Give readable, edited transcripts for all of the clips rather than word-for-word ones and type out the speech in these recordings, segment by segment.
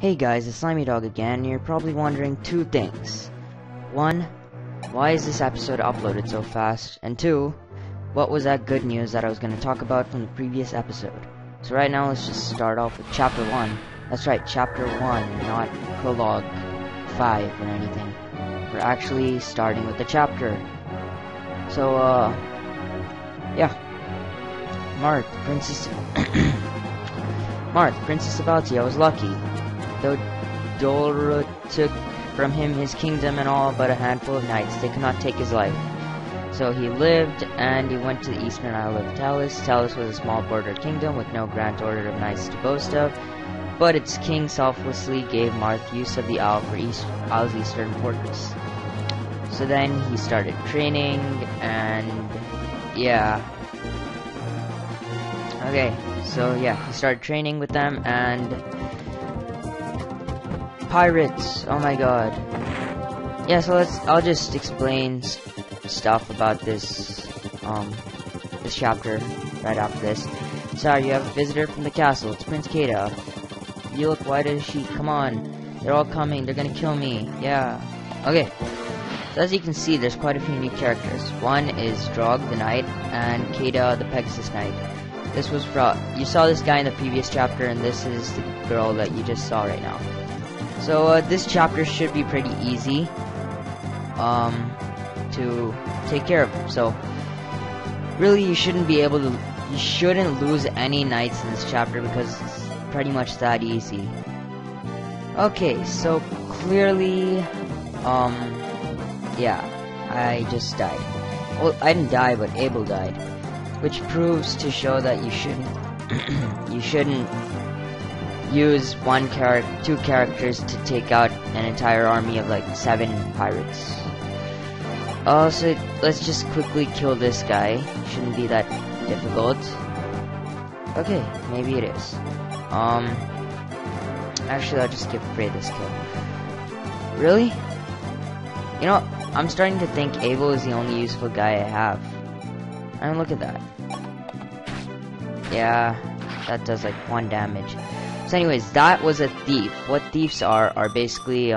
Hey guys, it's Slimy Dog again, and you're probably wondering two things. One, why is this episode uploaded so fast? And two, what was that good news that I was going to talk about from the previous episode? So right now, let's just start off with Chapter 1. That's right, Chapter 1, not Prologue 5 or anything. We're actually starting with the chapter. So, yeah. Marth, Princess of Altia was lucky. Though Dolru took from him his kingdom and all but a handful of knights, they could not take his life. So he lived, and he went to the eastern isle of Talys. Talys was a small border kingdom with no grand order of knights to boast of, but its king selflessly gave Marth use of the isle for isle's eastern fortress. So then he started training, and yeah. Okay, so yeah, he started training with them, and pirates, oh my god. Yeah, so I'll just explain stuff about this chapter right after this. Sorry, you have a visitor from the castle. It's Prince Caeda. You look white as a sheet. Come on. They're all coming. They're gonna kill me. Yeah. Okay. So as you can see, there's quite a few new characters. One is Draug the Knight, and Caeda the Pegasus Knight. This was you saw this guy in the previous chapter, and this is the girl that you just saw right now. So this chapter should be pretty easy to take care of. So really, you shouldn't lose any knights in this chapter because it's pretty much that easy. Okay, so clearly, yeah, I just died. Well, I didn't die, but Abel died, which proves to show that you shouldn't use two characters to take out an entire army of like 7 pirates. So let's just quickly kill this guy. Shouldn't be that difficult. Okay, maybe it is. Actually, I'll just give Frey this kill. Really? You know, I'm starting to think Abel is the only useful guy I have. I mean, look at that. Yeah, that does like 1 damage. So anyways, that was a thief. What thieves are basically,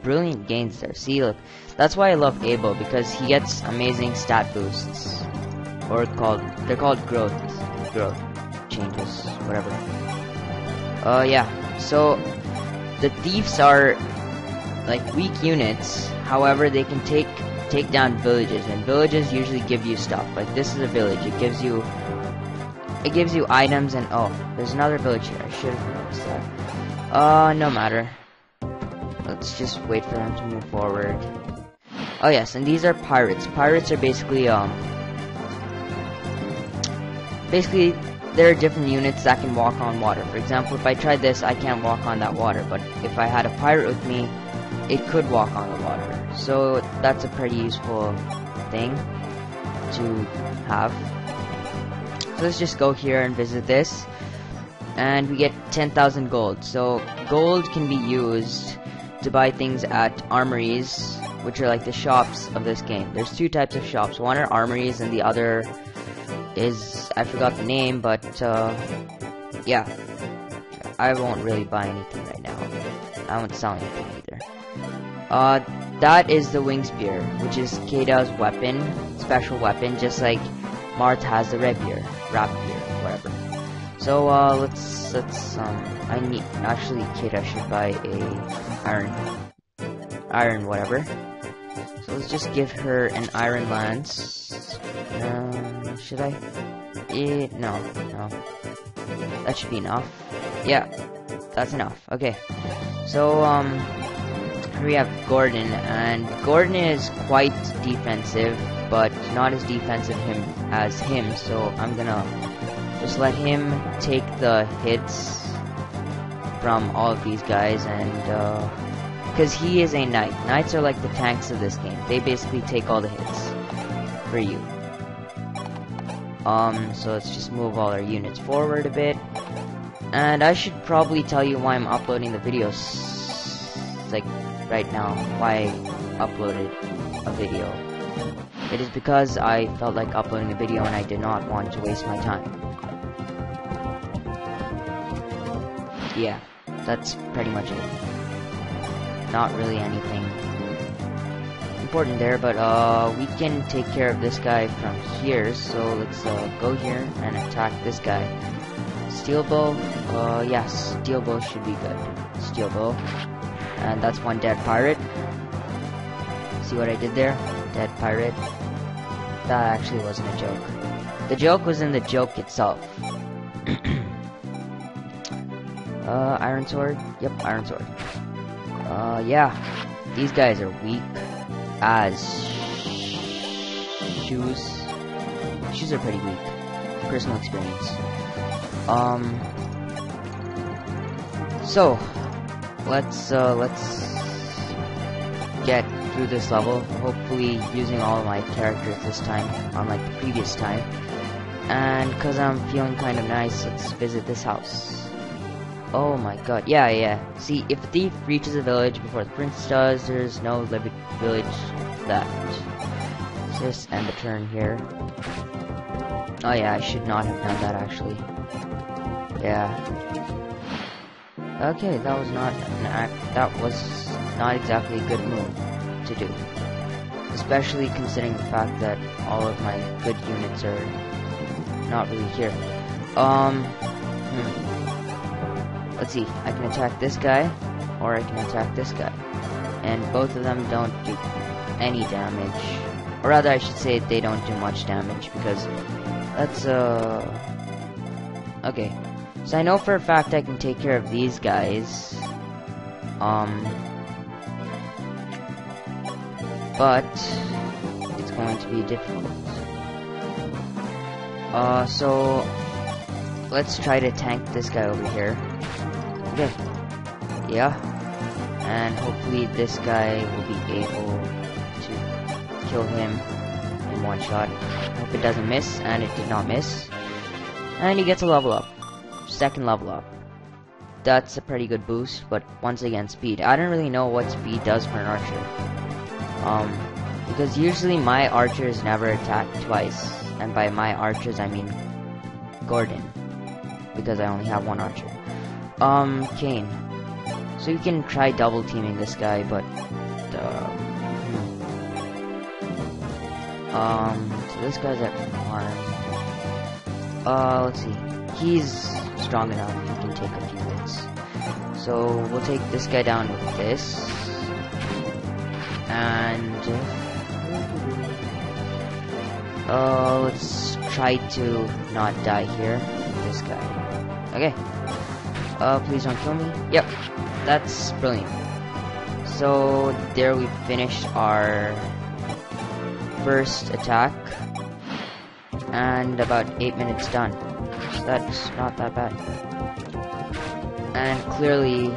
brilliant gains there. See, look, that's why I love Abel, because he gets amazing stat boosts. Or they're called growth changes, whatever. Yeah, so, the thieves are, like, weak units, however, they can take down villages, and villages usually give you stuff. Like, this is a village, it gives you items, and oh, there's another village here. I should have noticed that. No matter. Let's just wait for them to move forward. Oh yes, and these are pirates. Pirates are basically there are different units that can walk on water. For example, if I tried this, I can't walk on that water, but if I had a pirate with me, it could walk on the water. So that's a pretty useful thing to have. So let's just go here and visit this, and we get 10,000 gold. So gold can be used to buy things at armories, which are like the shops of this game. There's 2 types of shops. One are armories, and the other is, I forgot the name, but yeah, I won't really buy anything right now. I won't sell anything either. That is the wing spear, which is Caeda's weapon, special weapon, just like Marth has the rapier, whatever. So I need, actually Caeda should buy a iron whatever. So let's just give her an iron lance. Should I? No. That should be enough. Yeah, that's enough. Okay. So here we have Gordon, and Gordon is quite defensive, but not as defensive as him, so I'm gonna just let him take the hits from all of these guys, and because he is a knight. Knights are like the tanks of this game. They basically take all the hits for you. So let's just move all our units forward a bit, and I should probably tell you why I'm uploading the videos like right now, why I uploaded a video. It is because I felt like uploading a video and I did not want to waste my time. Yeah. that's pretty much it. Not really anything important there, but we can take care of this guy from here, so let's go here and attack this guy. Steel bow, yes, steel bow should be good. Steel bow, and that's one dead pirate. See what I did there? Dead pirate. That actually wasn't a joke. The joke was in the joke itself. Iron sword. Yep, iron sword. Yeah, these guys are weak as shoes. Shoes are pretty weak. Personal experience. So let's get through this level, hopefully using all my characters this time, unlike the previous time. And because I'm feeling kind of nice, let's visit this house. Oh my god, yeah. See, if a thief reaches a village before the prince does, there's no village left. Just end the turn here. Oh yeah, I should not have done that actually. Yeah. Okay, that was not an act. That was not exactly a good move to do, especially considering the fact that all of my good units are not really here. Let's see, I can attack this guy, or I can attack this guy, and both of them don't do any damage, or rather I should say they don't do much damage, because that's okay, so I know for a fact I can take care of these guys, but it's going to be difficult. So let's try to tank this guy over here. Okay. Yeah. And hopefully this guy will be able to kill him in one shot. I hope it doesn't miss, and it did not miss. And he gets a level up. Second level up. That's a pretty good boost, but once again, speed. I don't really know what speed does for an archer. Because usually my archers never attack twice, and by my archers I mean Gordon, because I only have one archer. Kane. So you can try double teaming this guy, but so this guy's at 1. Let's see. He's strong enough. He can take a few hits. So we'll take this guy down with this. And let's try to not die here. This guy. Okay. Please don't kill me. Yep. That's brilliant. So there we finished our first attack. And about 8 minutes done. So that's not that bad. And clearly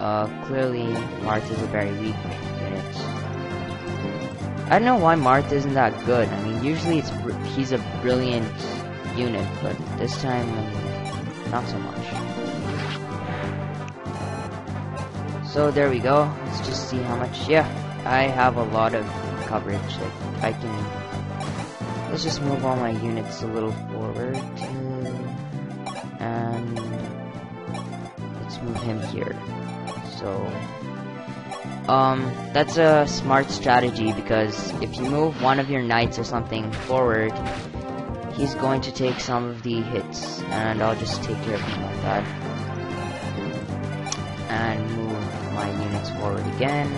Marth is a very weak unit. I don't know why Marth isn't that good. I mean, usually he's a brilliant unit, but this time, not so much. So there we go. Let's just see how much. Yeah, I have a lot of coverage. Like, I can. Let's just move all my units a little forward, and let's move him here. So, that's a smart strategy, because if you move one of your knights or something forward, he's going to take some of the hits, and I'll just take care of him like that. And move my units forward again.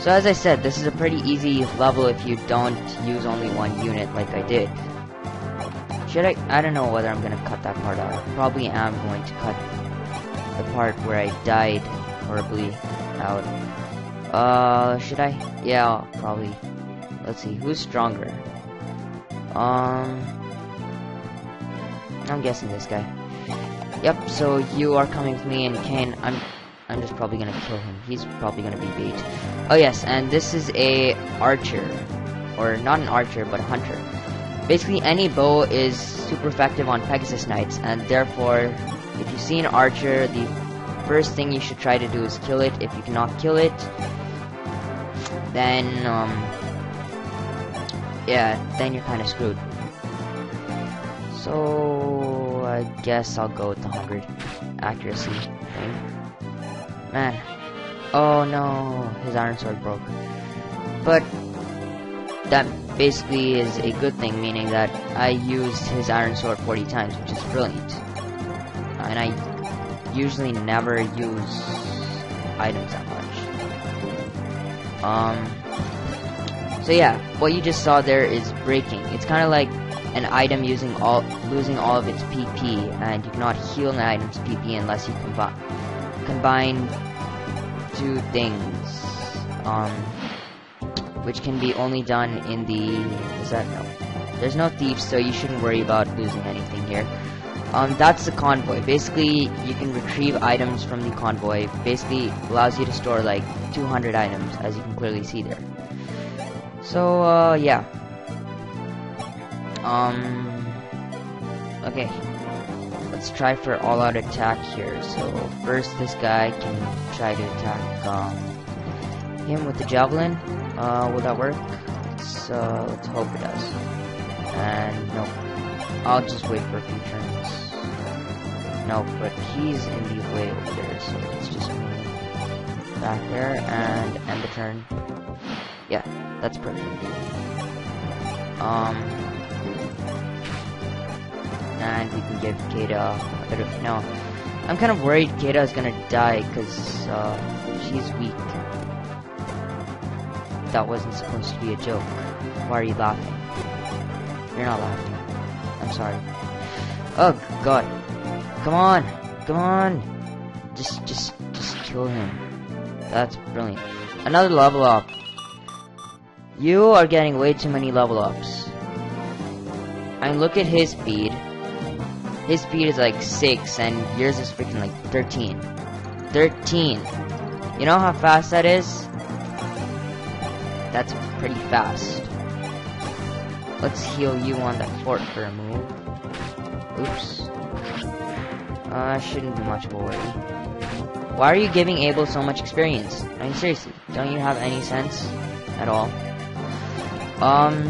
So as I said, this is a pretty easy level if you don't use only one unit like I did. Should I don't know whether I'm going to cut that part out. I probably am going to cut the part where I died horribly out. Should I? Yeah, probably. Let's see, who's stronger? I'm guessing this guy. Yep, so you are coming with me, and Kane, I'm just probably gonna kill him. He's probably gonna be beat. Oh yes, and this is a archer. Or not an archer, but a hunter. Basically, any bow is super effective on Pegasus Knights, and therefore, if you see an archer, the first thing you should try to do is kill it. If you cannot kill it, then, then you're kind of screwed. So, I guess I'll go with the hungry accuracy thing. Man. Oh no, his iron sword broke. But that basically is a good thing, meaning that I used his iron sword 40 times, which is brilliant. And I usually never use items that much. So yeah, what you just saw there is breaking. It's kind of like an item losing all of its PP, and you cannot heal an item's PP unless you combine two things, which can be only done in the... is that no? There's no thieves, so you shouldn't worry about losing anything here. That's the convoy. Basically, you can retrieve items from the convoy. Basically, allows you to store like 200 items, as you can clearly see there. So, yeah. Okay. Let's try for all-out attack here. So, first this guy can try to attack, him with the javelin. Will that work? Let's hope it does. And, nope. I'll just wait for a few turns. Nope, but he's in the way over there, so let's just move back there and end the turn. Yeah, that's perfect. And we can give Caeda a bit of... no, I'm kind of worried Caeda is gonna die, because, she's weak. That wasn't supposed to be a joke. Why are you laughing? You're not laughing. I'm sorry. Oh, God. Come on! Come on! Just kill him. That's brilliant. Another level up. You are getting way too many level ups. I mean, look at his speed. His speed is like 6, and yours is freaking like 13. 13! You know how fast that is? That's pretty fast. Let's heal you on that fort for a move. Oops. Shouldn't be much of a worry. Why are you giving Abel so much experience? I mean, seriously, don't you have any sense at all?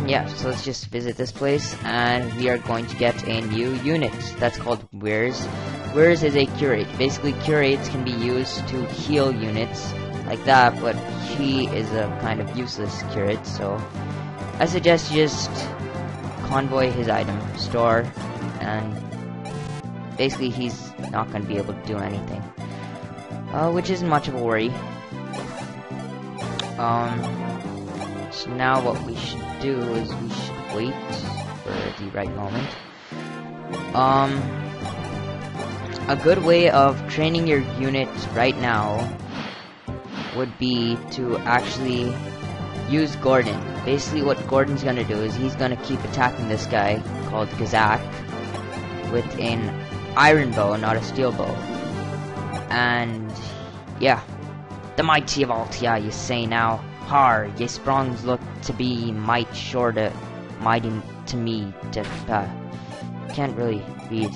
Yeah, so let's just visit this place, and we are going to get a new unit. That's called Wyrs. Wyrs is a curate. Basically, curates can be used to heal units like that, but he is a kind of useless curate, so I suggest you just convoy his item store, and basically he's not going to be able to do anything, which isn't much of a worry. So now what we should do is we should wait for the right moment. A good way of training your unit right now would be to actually use Gordon. Basically what Gordon's gonna do is he's gonna keep attacking this guy called Gazak with an iron bow, not a steel bow. And yeah, the mighty of Altia, you say now. Har, ye sprongs look to be might short of mighty to me to can't really read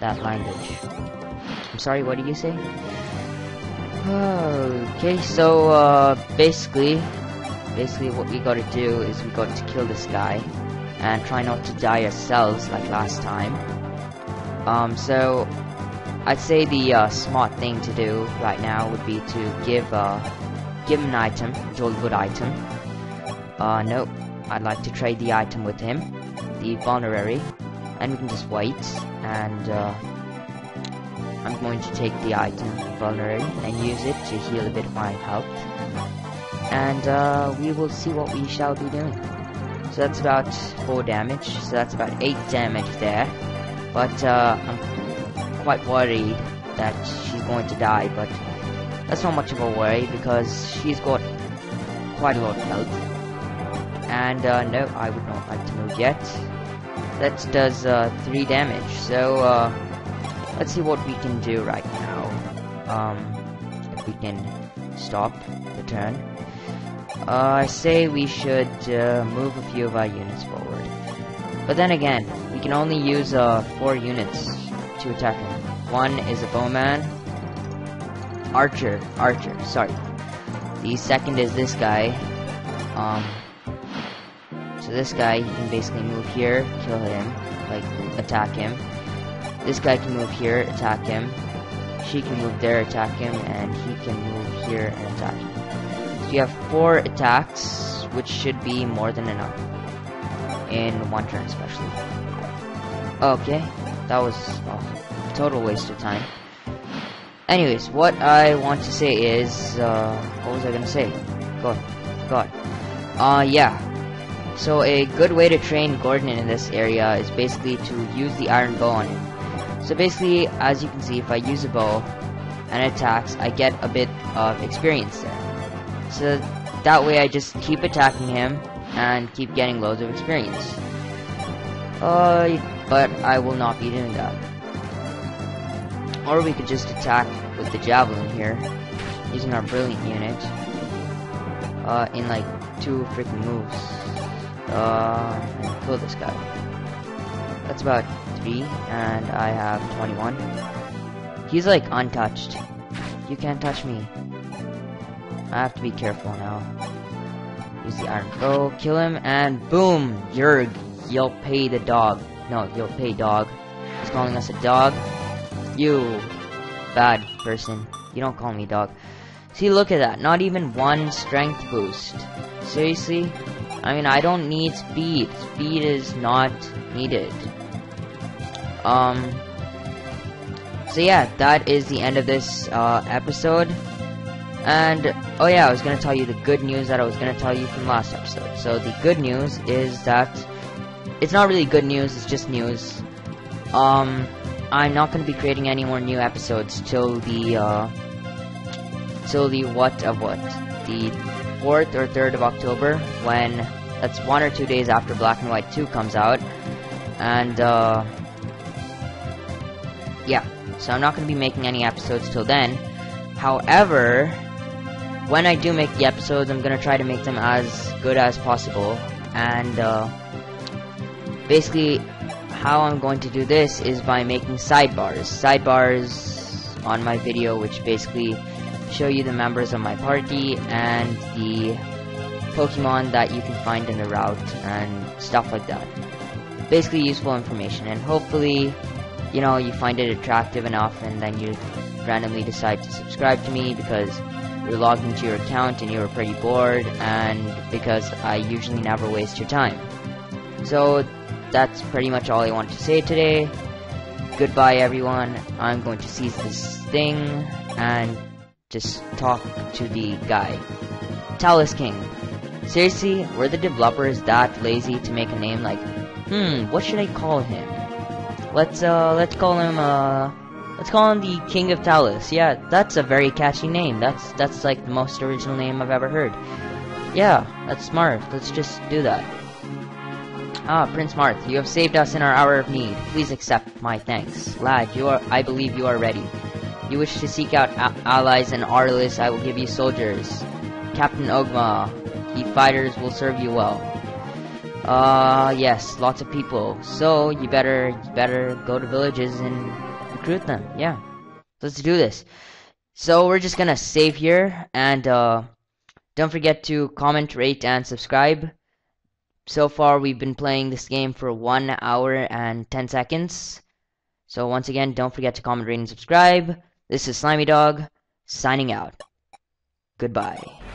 that language. I'm sorry, what did you say? Okay, so basically what we gotta do is we got to kill this guy and try not to die ourselves like last time. So I'd say the smart thing to do right now would be to give him an item, Dolru item. No, I'd like to trade the item with him, the vulnerary, and we can just wait, and I'm going to take the item, vulnerary, and use it to heal a bit of my health. And we will see what we shall be doing. So that's about 4 damage, so that's about 8 damage there. But I'm quite worried that she's going to die, but that's not much of a worry because she's got quite a lot of health. And no, I would not like to move yet. That does 3 damage, so let's see what we can do right now. If we can stop the turn. I say we should move a few of our units forward. But then again, we can only use 4 units to attack him. One is a bowman. Archer, sorry. The second is this guy. So this guy, you can basically move here, kill him, like, attack him. This guy can move here, attack him. She can move there, attack him, and he can move here and attack him. So you have 4 attacks, which should be more than enough. In one turn, especially. Okay, that was a total waste of time. Anyways, what I want to say is, what was I gonna say? God. Yeah. So a good way to train Gordon in this area is basically to use the iron bow on him. So basically, as you can see, if I use a bow and it attacks, I get a bit of experience there. So that way I just keep attacking him and keep getting loads of experience. But I will not be doing that. Or we could just attack with the javelin here, using our brilliant unit, in like 2 freaking moves. And kill this guy. That's about 3, and I have 21. He's like untouched. You can't touch me. I have to be careful now. Use the iron bow, kill him, and boom! Yerg, you'll pay the dog. No, you'll pay dog. He's calling us a dog. You bad person. You don't call me dog. See, look at that. Not even 1 strength boost. Seriously? I mean, I don't need speed. Speed is not needed. So yeah, that is the end of this episode. And, oh yeah, I was going to tell you the good news that I was going to tell you from last episode. So the good news is that, it's not really good news, it's just news. I'm not going to be creating any more new episodes till the the 4th or 3rd of October, when that's 1 or 2 days after Black and White 2 comes out, and yeah, so I'm not going to be making any episodes till then. However, when I do make the episodes, I'm going to try to make them as good as possible, and basically how I'm going to do this is by making sidebars on my video, which basically show you the members of my party and the Pokemon that you can find in the route and stuff like that. Basically useful information, and hopefully, you know, you find it attractive enough and then you randomly decide to subscribe to me because you're logged into your account and you were pretty bored, and because I usually never waste your time. So that's pretty much all I wanted to say today. Goodbye everyone. I'm going to seize this thing and just talk to the guy. Talys King. Seriously, were the developers that lazy to make a name like, what should I call him? Let's call him the King of Talys. Yeah, that's a very catchy name. That's like the most original name I've ever heard. Yeah, that's smart. Let's just do that. Ah, Prince Marth, you have saved us in our hour of need. Please accept my thanks. Lad, I believe you are ready. You wish to seek out allies and Arliss, I will give you soldiers. Captain Ogma, ye fighters will serve you well. Yes, lots of people. So, you better go to villages and recruit them. Yeah, let's do this. So, we're just gonna save here, and don't forget to comment, rate, and subscribe. So far, we've been playing this game for 1 hour and 10 seconds. So, once again, don't forget to comment, rate, and subscribe. This is Slimy Dog, signing out. Goodbye.